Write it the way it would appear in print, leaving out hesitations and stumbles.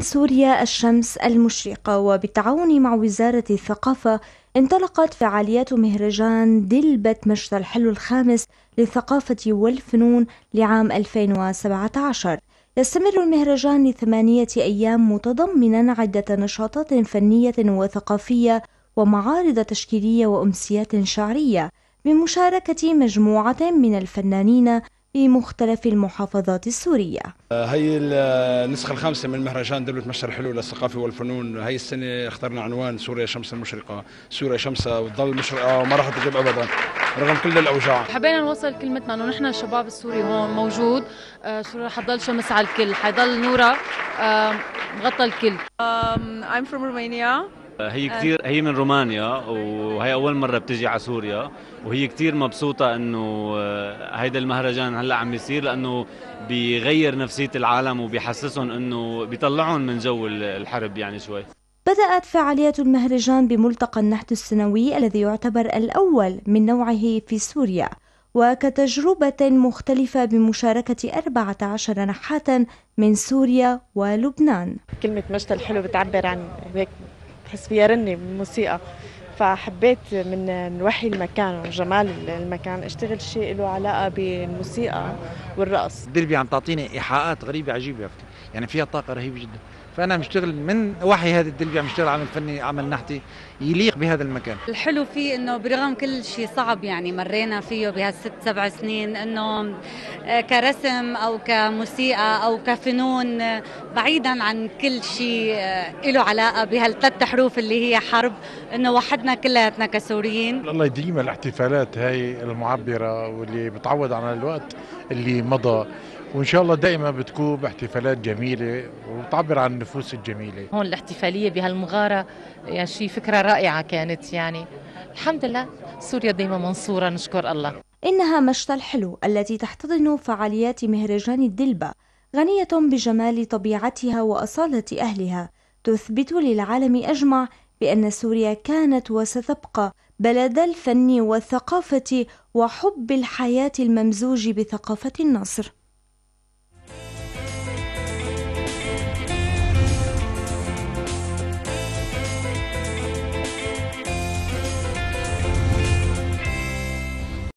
عن سوريا الشمس المشرقة، وبالتعاون مع وزارة الثقافة انطلقت فعاليات مهرجان دلبة مشتى الحلو الخامس للثقافة والفنون لعام 2017. يستمر المهرجان ل8 أيام متضمنا عدة نشاطات فنية وثقافية ومعارض تشكيلية وأمسيات شعرية بمشاركة مجموعة من الفنانين في مختلف المحافظات السورية. هي النسخة الخامسة من مهرجان دلبة مشتى الحلو للثقافة والفنون. هي السنة اخترنا عنوان سوريا الشمس المشرقة. سوريا شمسها وتضل مشرقة وما راح تغيب أبدا رغم كل الأوجاع. حبينا نوصل كلمتنا إنه نحن الشباب السوري هون موجود، سوريا حتضل شمس على الكل، حيضل نورها مغطى الكل. I'm from Romania. هي من رومانيا وهي أول مرة بتجي على سوريا، وهي كتير مبسوطة إنه هيدا المهرجان هلا عم يصير، لأنه بيغير نفسية العالم وبيحسسهم إنه بيطلعهم من جو الحرب يعني شوي. بدأت فعاليات المهرجان بملتقى النحت السنوي الذي يعتبر الأول من نوعه في سوريا، وكتجربة مختلفة بمشاركة 14 نحاتا من سوريا ولبنان. كلمة مشتى الحلو بتعبر عن هيك، بحس فيها رنة بالموسيقى، فحبيت من نوحي المكان وجمال المكان اشتغل شيء له علاقه بالموسيقى والرقص. دلبي عم تعطيني ايحاءات غريبه عجيبه، يعني فيها طاقه رهيبه جدا، فانا مشتغل من وحي هذا الدلبي عم اشتغل عمل فني، عمل نحتي يليق بهذا المكان. الحلو فيه انه برغم كل شيء صعب يعني مرينا فيه بهال6-7 سنين، انه كرسم او كموسيقى او كفنون بعيدا عن كل شيء له علاقه بهال3 حروف اللي هي حرب، انه وحدنا كلياتنا كسوريين. الله يديم الاحتفالات هاي المعبره واللي بتعوض عن الوقت اللي مضى، وإن شاء الله دائما بتكون باحتفالات جميلة وتعبر عن النفوس الجميلة. هون الاحتفالية بهالمغارة يعني شيء فكرة رائعة كانت، يعني الحمد لله سوريا دائما منصورة نشكر الله. إنها مشتى الحلو التي تحتضن فعاليات مهرجان الدلبة، غنية بجمال طبيعتها وأصالة أهلها، تثبت للعالم أجمع بأن سوريا كانت وستبقى بلد الفن والثقافة وحب الحياة الممزوج بثقافة النصر.